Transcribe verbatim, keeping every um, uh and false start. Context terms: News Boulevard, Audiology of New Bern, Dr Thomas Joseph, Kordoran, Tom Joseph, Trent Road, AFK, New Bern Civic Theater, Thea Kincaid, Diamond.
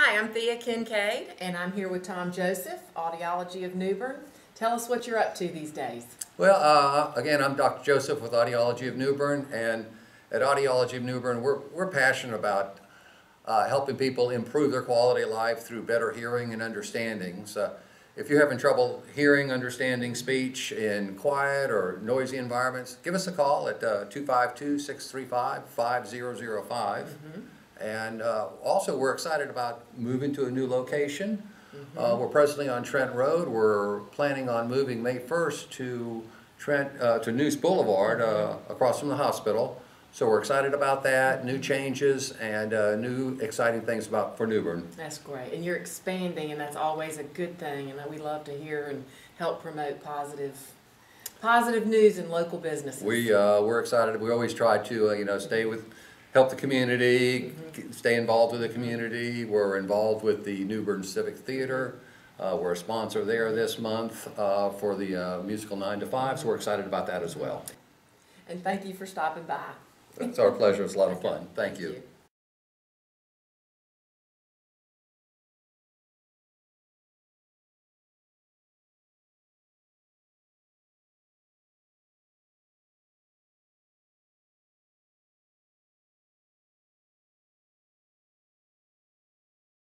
Hi, I'm Thea Kincaid, and I'm here with Tom Joseph, Audiology of New Bern. Tell us what you're up to these days. Well, uh, again, I'm Doctor Joseph with Audiology of New Bern, and at Audiology of New Bern, we're, we're passionate about uh, helping people improve their quality of life through better hearing and understanding. So if you're having trouble hearing, understanding speech in quiet or noisy environments, give us a call at uh, two five two, six three five, five zero zero five. Mm-hmm. And uh, also, we're excited about moving to a new location. Mm-hmm. uh, we're presently on Trent Road. We're planning on moving May first to Trent uh, to News Boulevard uh, across from the hospital. So we're excited about that, new changes, and uh, new exciting things about for New Bern. That's great, and you're expanding, and that's always a good thing, and that we love to hear and help promote positive positive news in local businesses. We uh, we're excited. We always try to uh, you know stay with. Help the community, mm-hmm. stay involved with the community. We're involved with the New Bern Civic Theater. Uh, we're a sponsor there this month uh, for the uh, musical nine to five, so we're excited about that as well. And thank you for stopping by. It's our pleasure. It's a lot of fun. Thank you. Thank you.